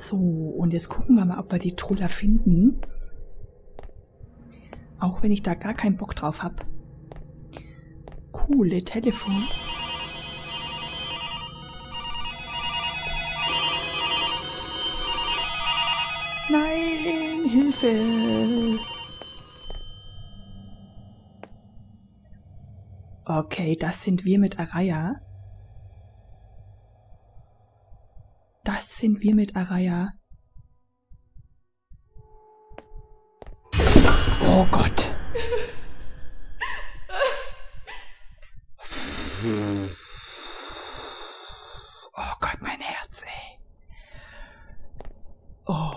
So, und jetzt gucken wir mal, ob wir die Trulla finden. Auch wenn ich da gar keinen Bock drauf habe. Coole Telefon. Nein, Hilfe! Okay, das sind wir mit Araya. Das sind wir mit Araya. Oh Gott. Oh Gott, mein Herz, ey. Oh.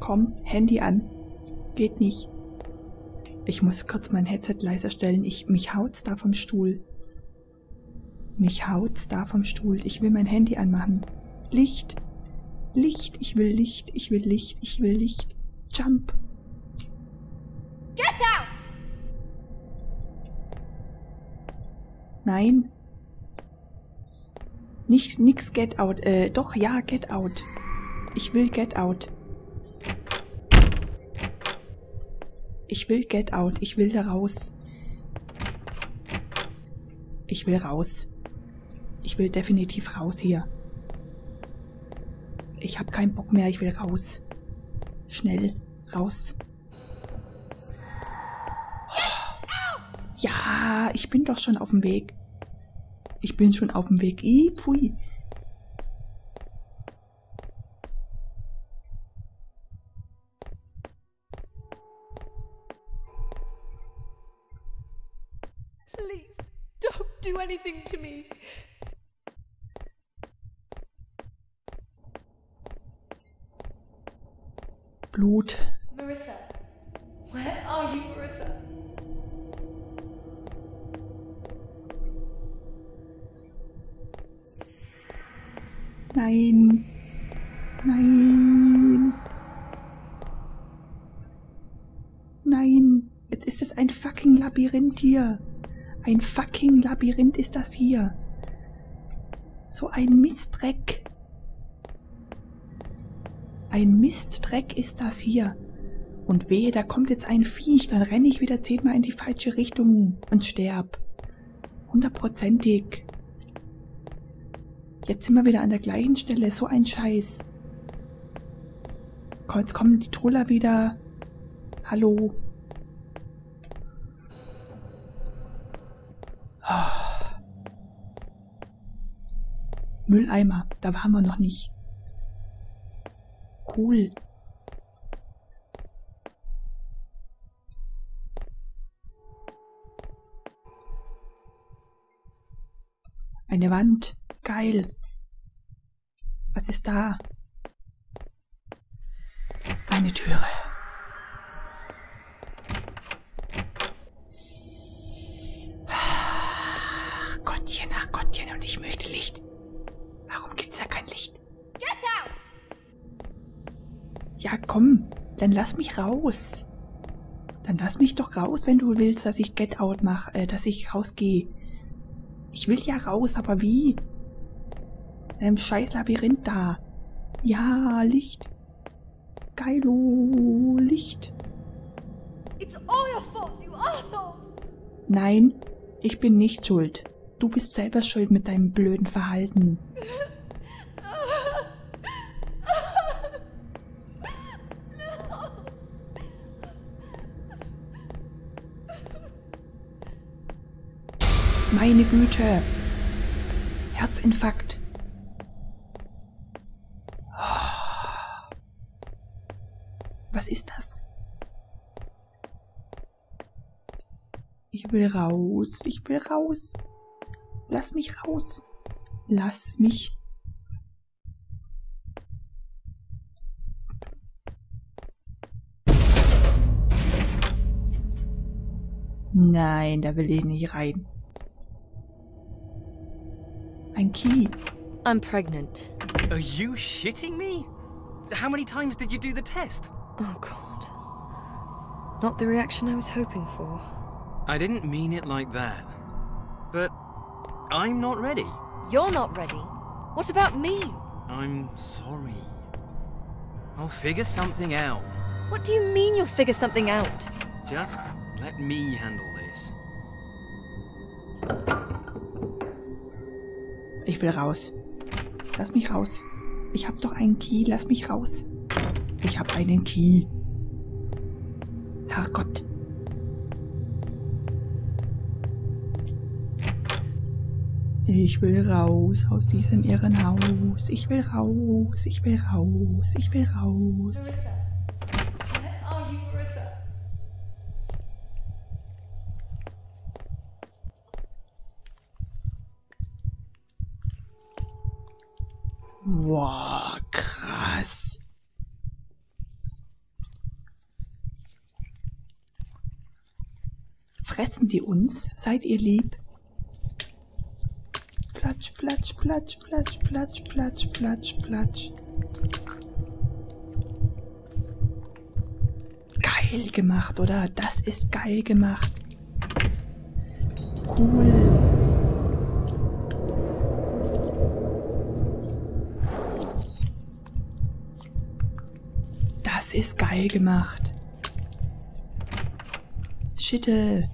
Komm, Handy an. Geht nicht. Ich muss kurz mein Headset leiser stellen. Mich haut's da vom Stuhl. Mich haut's da vom Stuhl. Ich will mein Handy anmachen. Licht. Licht. Ich will Licht. Ich will Licht. Ich will Licht. Jump. Get out! Nein. Nicht, nix get out. Doch, ja, get out. Ich will get out. Ich will get out. Ich will da raus. Ich will raus. Ich will definitiv raus hier. Ich habe keinen Bock mehr. Ich will raus. Schnell raus. Ja, ich bin doch schon auf dem Weg. Ich bin schon auf dem Weg. Ih, pfui. Please, don't do anything to me. Blut. Marissa, where are you, Marissa? Nein. Nein. Nein. Jetzt ist es ein fucking Labyrinth hier. Ein fucking Labyrinth ist das hier. So ein Mistdreck. Ein Mistdreck ist das hier. Und wehe, da kommt jetzt ein Viech, dann renne ich wieder 10-mal in die falsche Richtung und sterb. 100%ig. Jetzt sind wir wieder an der gleichen Stelle. So ein Scheiß. Jetzt kommen die Troller wieder. Hallo. Mülleimer, da waren wir noch nicht. Cool. Eine Wand. Geil. Was ist da? Eine Türe. Ach Gottchen, und ich möchte Licht. Warum gibt's da kein Licht? Get out! Ja, komm, dann lass mich raus. Dann lass mich doch raus, wenn du willst, dass ich Get Out mache, dass ich rausgehe. Ich will ja raus, aber wie? In einem scheiß Labyrinth da. Ja, Licht. Geilo, Licht. It's all your fault, you assholes. Nein, ich bin nicht schuld. Du bist selber schuld mit deinem blöden Verhalten. Meine Güte. Herzinfarkt. Was ist das? Ich will raus. Ich will raus. Lass mich raus. Lass mich. Nein, da will ich nicht rein. Ein Key. I'm pregnant. Are you shitting me? How many times did you do the test? Oh God. Not the reaction I was hoping for. I didn't mean it like that. But I'm not ready. You're not ready? What about me? I'm sorry. I'll figure something out. What do you mean you'll figure something out? Just let me handle this. Ich will raus. Lass mich raus. Ich hab doch einen Key. Lass mich raus. Ich hab einen Key. Herrgott. Ich will raus aus diesem Irrenhaus. Ich will raus. Ich will raus. Ich will raus. Wow, krass. Fressen die uns? Seid ihr lieb? Flatsch, flatsch, flatsch, flatsch, flatsch, flatsch, flatsch, flatsch. Geil gemacht, oder? Das ist geil gemacht. Cool. Das ist geil gemacht. Schitte.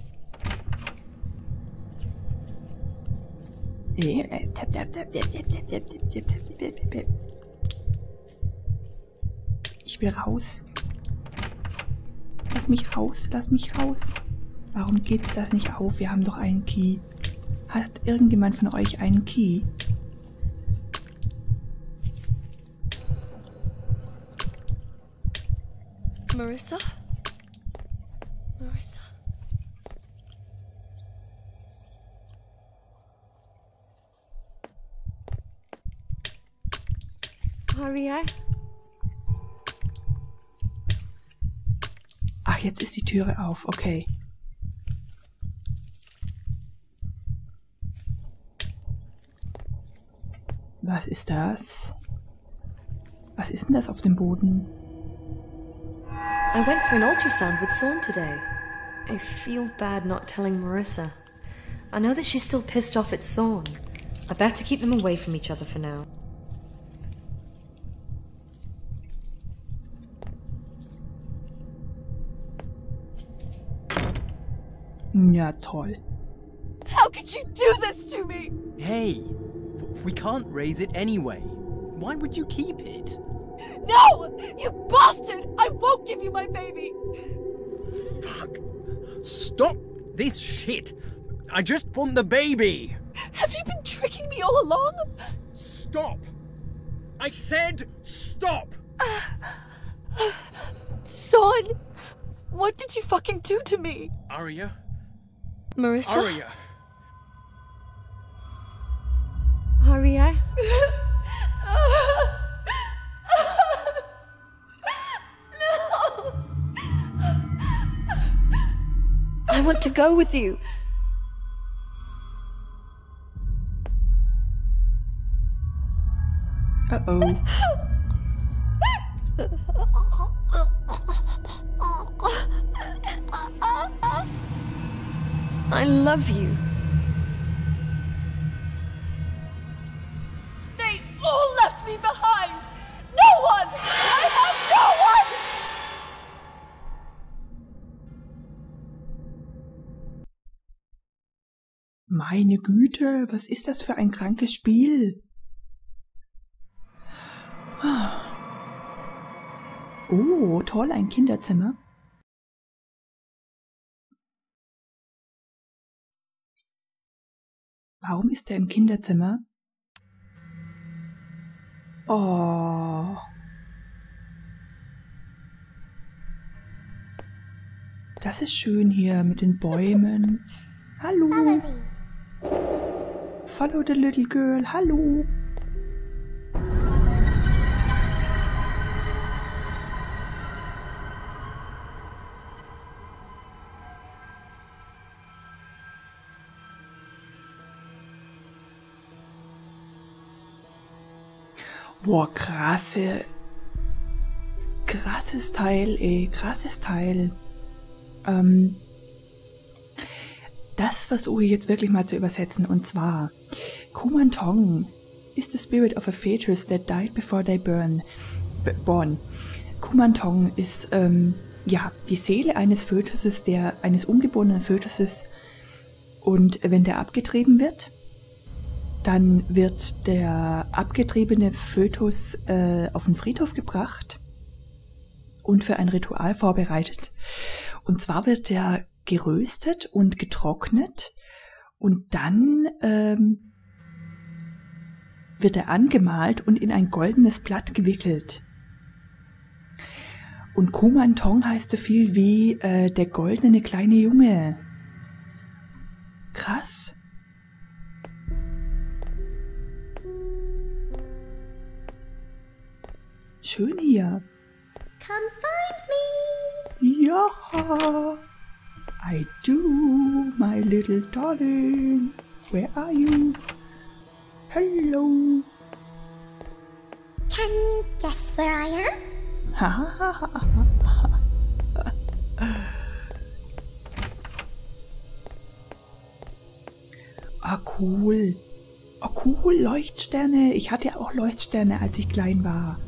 Ich will raus. Lass mich raus, lass mich raus. Warum geht's das nicht auf? Wir haben doch einen Key. Hat irgendjemand von euch einen Key? Marissa? Marissa? Araya? Ach, jetzt ist die Türe auf, okay. Was ist das? Was ist denn das auf dem Boden? I went for an ultrasound with Sean today. I feel bad not telling Marissa. I know that she's still pissed off at Sean. I better keep them away from each other for now. Ja, toll. How could you do this to me? Hey, we can't raise it anyway. Why would you keep it? No! You bastard! I won't give you my baby! Fuck! Stop this shit! I just want the baby! Have you been tricking me all along? Stop! I said stop! Son! What did you fucking do to me? Araya? Marissa? Araya! Araya? I want to go with you. Uh-oh. I love you. They all left me behind. No one! I have no one! Meine Güte, was ist das für ein krankes Spiel? Oh, toll, ein Kinderzimmer. Warum ist er im Kinderzimmer? Oh. Das ist schön hier mit den Bäumen. Hallo. Follow the little girl. Hallo. Boah, krasses Teil, ey. Krasses Teil. Das versuche ich jetzt wirklich mal zu übersetzen. Und zwar, Kumantong is the spirit of a fetus that died before they born. Kumantong ist ja, die Seele eines Fötuses, eines ungeborenen Fötuses. Und wenn der abgetrieben wird, dann wird der abgetriebene Fötus auf den Friedhof gebracht und für ein Ritual vorbereitet. Und zwar wird der geröstet und getrocknet und dann wird er angemalt und in ein goldenes Blatt gewickelt. Und Kumantong heißt so viel wie der goldene kleine Junge. Krass. Schön hier. Come find me. Ja. I do, my little darling. Where are you? Hello. Can you guess where I am? Ah, cool. Ah, cool, Leuchtsterne. Ich hatte ja auch Leuchtsterne, als ich klein war.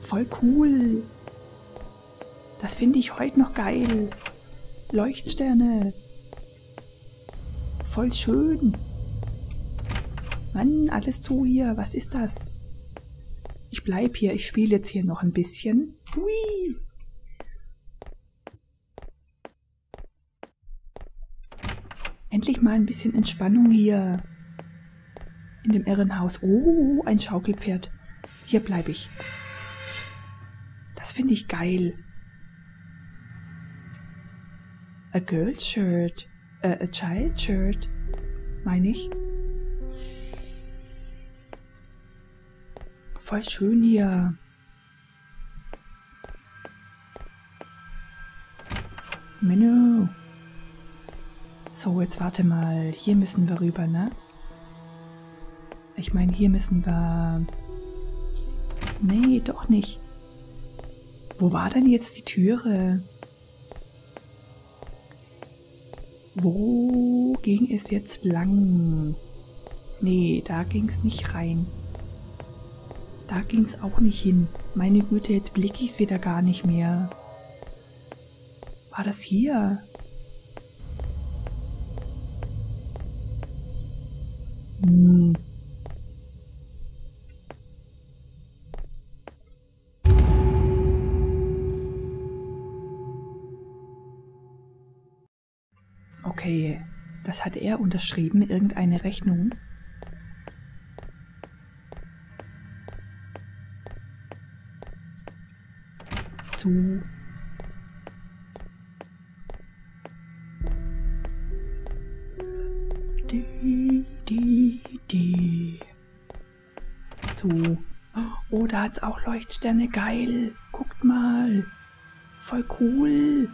Voll cool. Das finde ich heute noch geil. Leuchtsterne. Voll schön. Mann, alles zu hier. Was ist das? Ich bleib hier, ich spiele jetzt hier noch ein bisschen. Hui! Endlich mal ein bisschen Entspannung hier. In dem Irrenhaus. Oh, ein Schaukelpferd. Hier bleibe ich. Das finde ich geil. A girl's shirt. A child's shirt. Meine ich. Voll schön hier. Menü. So, jetzt warte mal. Hier müssen wir rüber, ne? Ich meine, hier müssen wir... Nee, doch nicht. Wo war denn jetzt die Türe? Wo ging es jetzt lang? Nee, da ging es nicht rein. Da ging es auch nicht hin. Meine Güte, jetzt blicke ich es wieder gar nicht mehr. War das hier? Hm. Okay, das hat er unterschrieben, irgendeine Rechnung. So. Oh, da hat's auch Leuchtsterne. Geil. Guckt mal. Voll cool.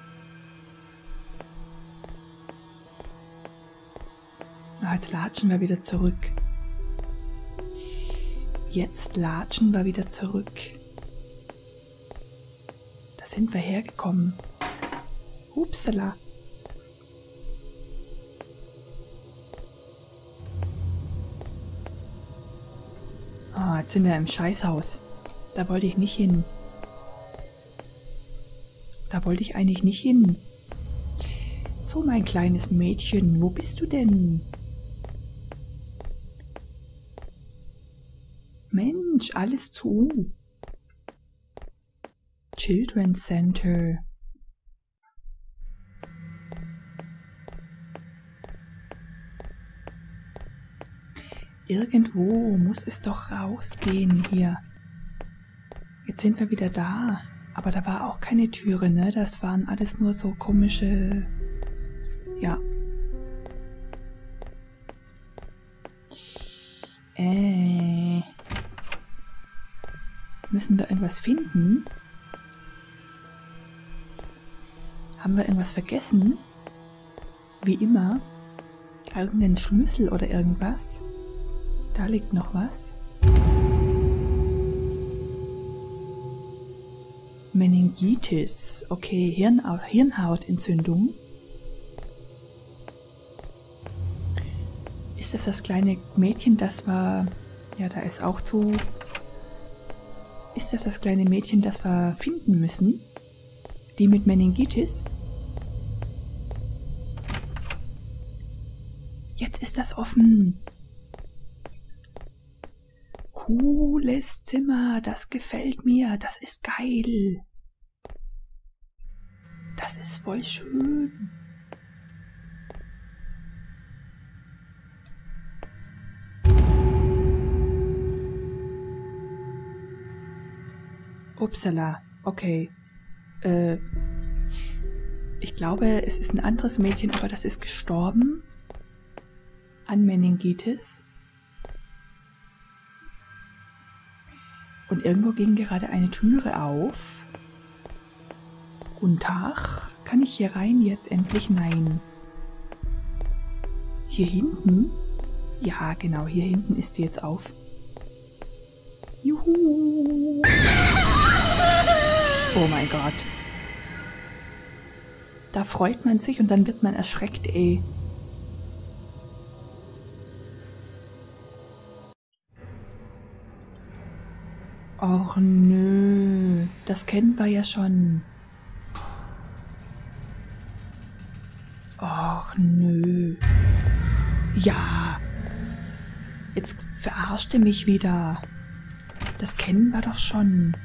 Ah, jetzt latschen wir wieder zurück. Jetzt latschen wir wieder zurück. Da sind wir hergekommen. Upsala. Ah, jetzt sind wir im Scheißhaus. Da wollte ich nicht hin. Da wollte ich eigentlich nicht hin. So, mein kleines Mädchen, wo bist du denn? Mensch, alles zu. Children's Center. Irgendwo muss es doch rausgehen hier. Jetzt sind wir wieder da. Aber da war auch keine Türe, ne? Das waren alles nur so komische... Ja. Müssen wir irgendwas finden? Haben wir irgendwas vergessen? Wie immer. Irgendeinen Schlüssel oder irgendwas. Da liegt noch was. Meningitis. Okay, Hirnhautentzündung. Ist ist das das kleine Mädchen, das war... Ja, da ist auch zu... Ist das das kleine Mädchen, das wir finden müssen? Die mit Meningitis? Jetzt ist das offen. Cooles Zimmer, das gefällt mir. Das ist geil. Das ist voll schön. Upsala, okay. Ich glaube, es ist ein anderes Mädchen, aber das ist gestorben. An Meningitis. Und irgendwo ging gerade eine Türe auf. Guten Tag. Kann ich hier rein jetzt endlich? Nein. Hier hinten? Ja, genau, hier hinten ist die jetzt auf. Juhu! Oh mein Gott. Da freut man sich und dann wird man erschreckt, ey. Och nö. Das kennen wir ja schon. Och nö. Ja. Jetzt verarscht ihr mich wieder. Das kennen wir doch schon.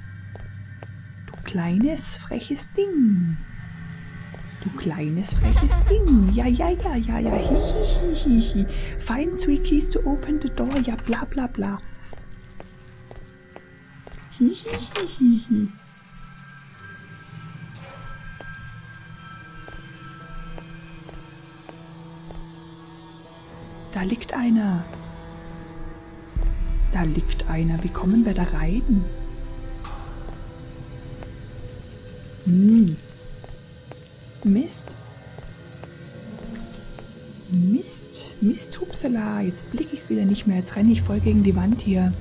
Kleines, freches Ding. Du kleines, freches Ding. Ja, ja, ja, ja, ja. Hihihihihi. Find 3 keys to open the door. Ja, bla, bla, bla. Hihihihihi. Da liegt einer. Da liegt einer. Wie kommen wir da rein? Mist. Mist. Mist, hupsala. Jetzt blicke ich es wieder nicht mehr. Jetzt renne ich voll gegen die Wand hier.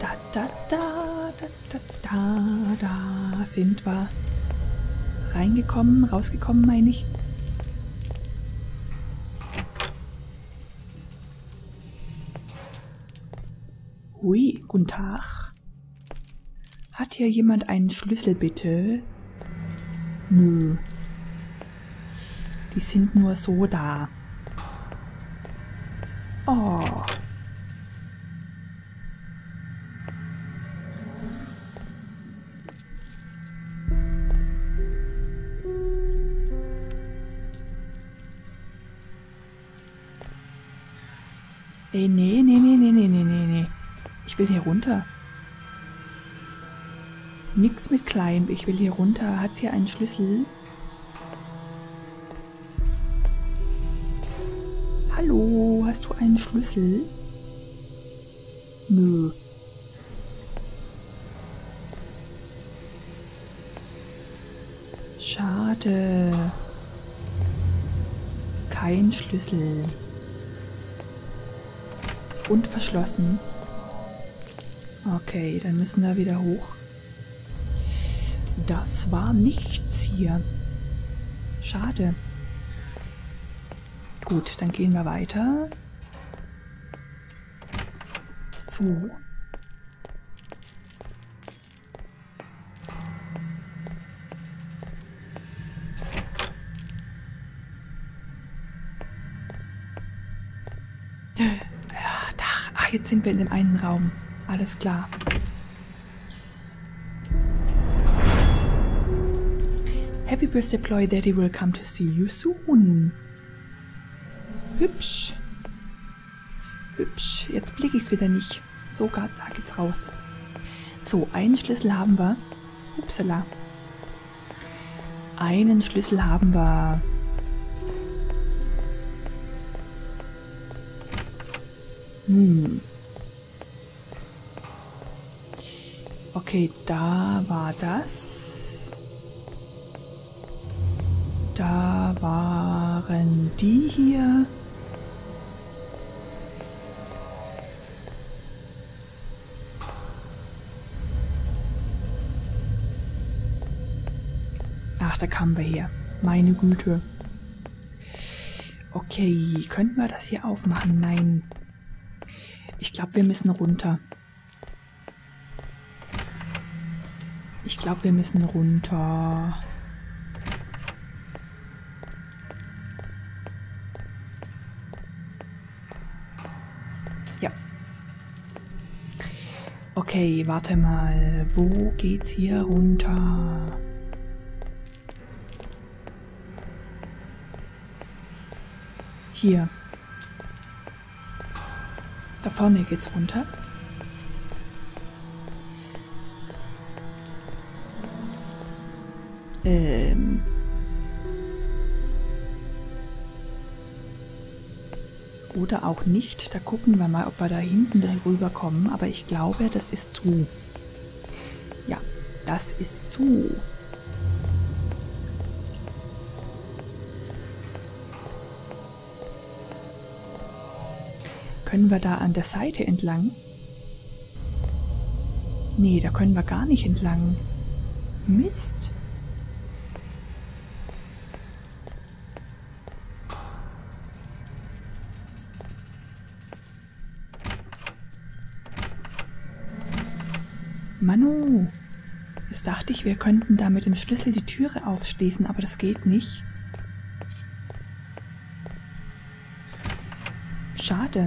Da, da, da, da, da, da, da sind wir. Reingekommen, rausgekommen, meine ich. Ui, guten Tag. Hat hier jemand einen Schlüssel, bitte? Nö. Die sind nur so da. Oh. Ey, nee, nee, nee, nee, nee, nee, nee, nee. Ich will hier runter. Nix mit klein. Ich will hier runter. Hat's hier einen Schlüssel? Hallo, hast du einen Schlüssel? Nö. Schade. Kein Schlüssel. Und verschlossen. Okay, dann müssen wir wieder hoch. Das war nichts hier. Schade. Gut, dann gehen wir weiter. So. Ach, jetzt sind wir in dem einen Raum. Alles klar. Happy birthday, Ploy. Daddy will come to see you soon. Hübsch. Hübsch. Jetzt blicke ich es wieder nicht. Sogar da geht's raus. So, einen Schlüssel haben wir. Upsala. Einen Schlüssel haben wir. Hm. Okay, da war das. Da waren die hier. Ach, da kamen wir her. Meine Güte. Okay, könnten wir das hier aufmachen? Nein. Ich glaube, wir müssen runter. Ich glaube, wir müssen runter. Ja. Okay, warte mal. Wo geht's hier runter? Hier. Da vorne geht's runter. Oder auch nicht. Da gucken wir mal, ob wir da hinten rüberkommen. Aber ich glaube, das ist zu. Ja, das ist zu. Können wir da an der Seite entlang? Nee, da können wir gar nicht entlang. Mist. Manu. Jetzt dachte ich, wir könnten da mit dem Schlüssel die Türe aufschließen, aber das geht nicht. Schade.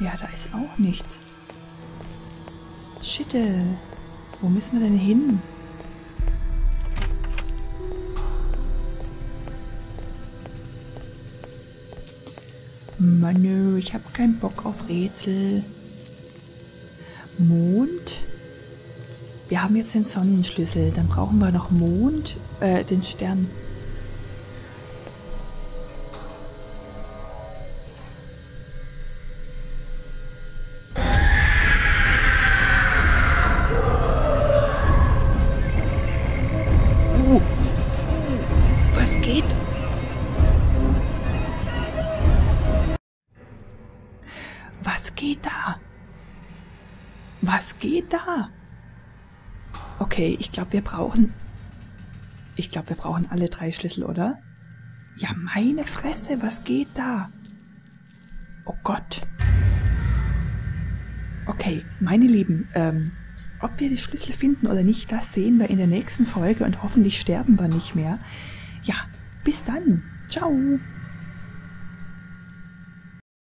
Ja, da ist auch nichts. Schitte. Wo müssen wir denn hin? Manu, ich habe keinen Bock auf Rätsel. Mond? Wir haben jetzt den Sonnenschlüssel. Dann brauchen wir noch Mond, den Stern. Was geht? Was geht da? Was geht da? Okay, ich glaube, wir brauchen... Ich glaube, wir brauchen alle drei Schlüssel, oder? Ja, meine Fresse, was geht da? Oh Gott. Okay, meine Lieben, ob wir die Schlüssel finden oder nicht, das sehen wir in der nächsten Folge und hoffentlich sterben wir nicht mehr. Ja, bis dann. Ciao.